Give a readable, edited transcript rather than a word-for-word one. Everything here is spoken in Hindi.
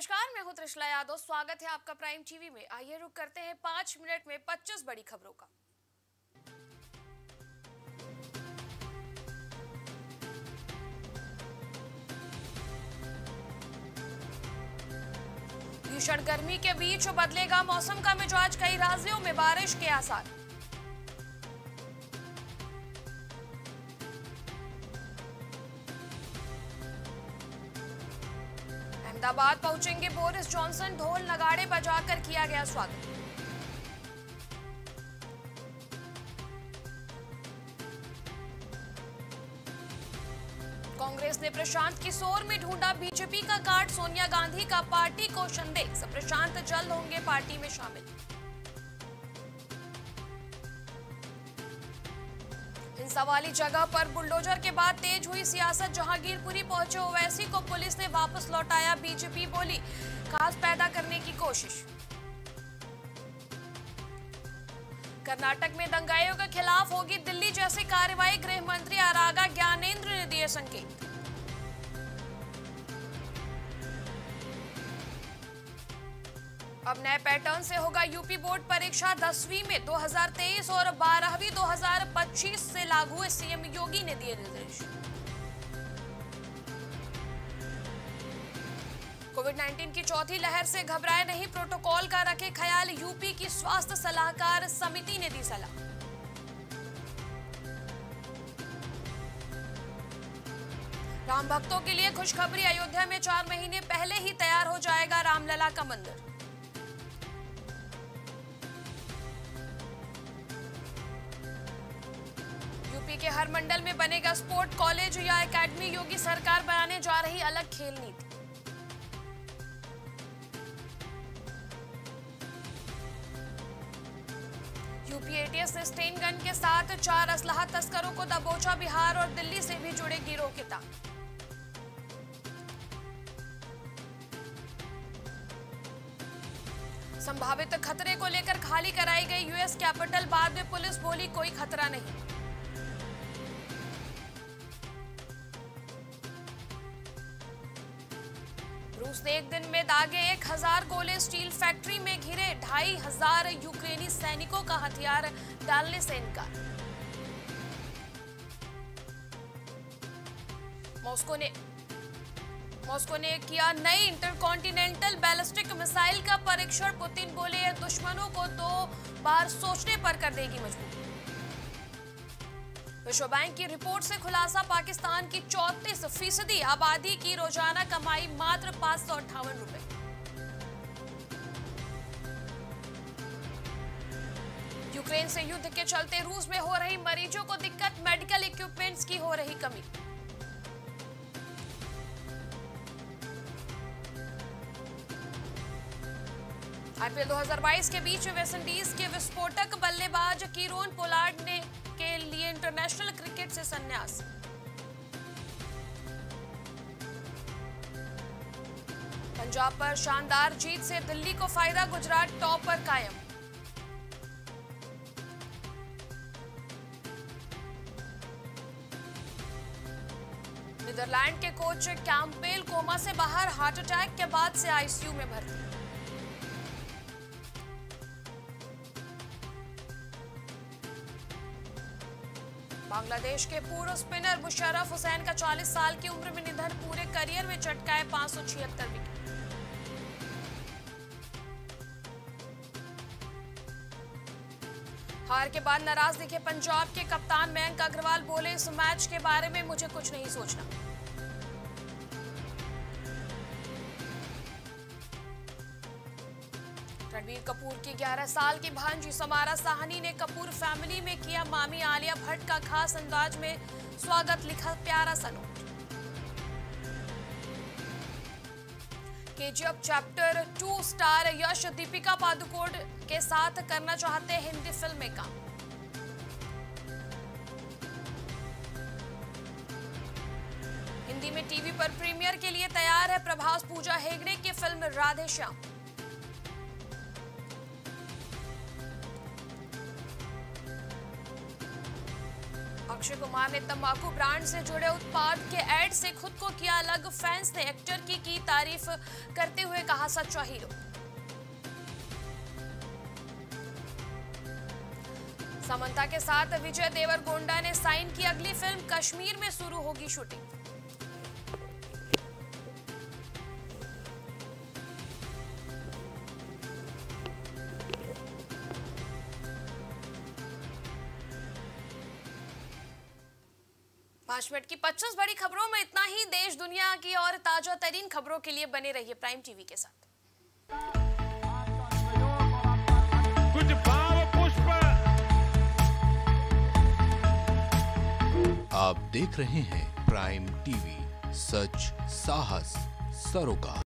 नमस्कार, मैं हूं त्रिशला यादव। स्वागत है आपका प्राइम टीवी में। आइए रुक करते हैं 5 मिनट में 25 बड़ी खबरों का। भीषण गर्मी के बीच बदलेगा मौसम का मिजाज, कई राज्यों में बारिश के आसार। अहमदाबाद पहुंचेंगे बोरिस जॉनसन, ढोल नगाड़े बजाकर किया गया स्वागत। कांग्रेस ने प्रशांत किशोर में ढूंढा बीजेपी का कार्ड, सोनिया गांधी का पार्टी को संदेश, प्रशांत जल्द होंगे पार्टी में शामिल। हिंसा वाली जगह पर बुलडोजर के बाद तेज हुई सियासत, जहांगीरपुरी पहुंचे ओवैसी को पुलिस ने वापस लौटाया, बीजेपी बोली खास पैदा करने की कोशिश। कर्नाटक में दंगाइयों के खिलाफ होगी दिल्ली जैसी कार्रवाई, गृह मंत्री अरागा ज्ञानेन्द्र ने दिए संकेत। अब नए पैटर्न से होगा यूपी बोर्ड परीक्षा, 10वीं में 2023 और 12वीं 2025 से लागू, सीएम योगी ने दिए निर्देश। कोविड-19 की चौथी लहर से घबराए नहीं, प्रोटोकॉल का रखे ख्याल, यूपी की स्वास्थ्य सलाहकार समिति ने दी सलाह। राम भक्तों के लिए खुशखबरी, अयोध्या में 4 महीने पहले ही तैयार हो जाएगा रामलला का मंदिर। यूपी के हर मंडल में बनेगा स्पोर्ट कॉलेज या एकेडमी, योगी सरकार बनाने जा रही अलग खेल नीति। यूपी एटीएस ने स्टेन गन के साथ 4 असलहा तस्करों को दबोचा, बिहार और दिल्ली से भी जुड़े गिरोह के तार। संभावित खतरे को लेकर खाली कराई गई यूएस कैपिटल, बाद में पुलिस बोली कोई खतरा नहीं। रूस ने एक दिन में दागे 1000 गोले, स्टील फैक्ट्री में घिरे 2500 यूक्रेनी सैनिकों का हथियार डालने से इनकार। मॉस्को ने किया नई इंटरकॉन्टिनेंटल बैलिस्टिक मिसाइल का परीक्षण, पुतिन बोले यह दुश्मनों को 2 बार सोचने पर कर देगी मजबूर। विश्व बैंक की रिपोर्ट से खुलासा, पाकिस्तान की 34% आबादी की रोजाना कमाई मात्र 558 रुपए। यूक्रेन से युद्ध के चलते रूस में हो रही मरीजों को दिक्कत, मेडिकल इक्विपमेंट्स की हो रही कमी। आईपीएल 2022 के बीच वेस्टइंडीज के विस्फोटक बल्लेबाज कीरोन पोलार्ड ने के लिए इंटरनेशनल क्रिकेट से संन्यास। पंजाब पर शानदार जीत से दिल्ली को फायदा, गुजरात टॉप पर कायम। नीदरलैंड के कोच कैंपबेल कोमा से बाहर, हार्ट अटैक के बाद से आईसीयू में भर्ती। बांग्लादेश के पूर्व स्पिनर मुशर्रफ हुसैन का 40 साल की उम्र में निधन, पूरे करियर में चटकाए 576 विकेट। हार के बाद नाराज दिखे पंजाब के कप्तान मयंक अग्रवाल, बोले इस मैच के बारे में मुझे कुछ नहीं सोचना। वीर कपूर की 11 साल की भांजी समारा साहनी ने कपूर फैमिली में किया मामी आलिया भट्ट का खास अंदाज में स्वागत, लिखा प्यारा सा note. KGF chapter 2 star Yash Deepika Padukone के साथ करना चाहते हैं हिंदी फिल्म में काम। हिंदी में टीवी पर प्रीमियर के लिए तैयार है प्रभास, पूजा हेगड़े की फिल्म राधे श्याम। अक्षय कुमार ने तंबाकू ब्रांड से जुड़े उत्पाद के ऐड से खुद को किया अलग। फैंस ने एक्टर की तारीफ करते हुए कहा सच्चा हीरो। समांता के साथ विजय देवर गोंडा ने साइन की अगली फिल्म, कश्मीर में शुरू होगी शूटिंग। की 25 बड़ी खबरों में इतना ही। देश दुनिया की और ताजा तरीन खबरों के लिए बने रहिए प्राइम टीवी के साथ। कुछ भाव पुष्प आप देख रहे हैं प्राइम टीवी, सच साहस सरोकार।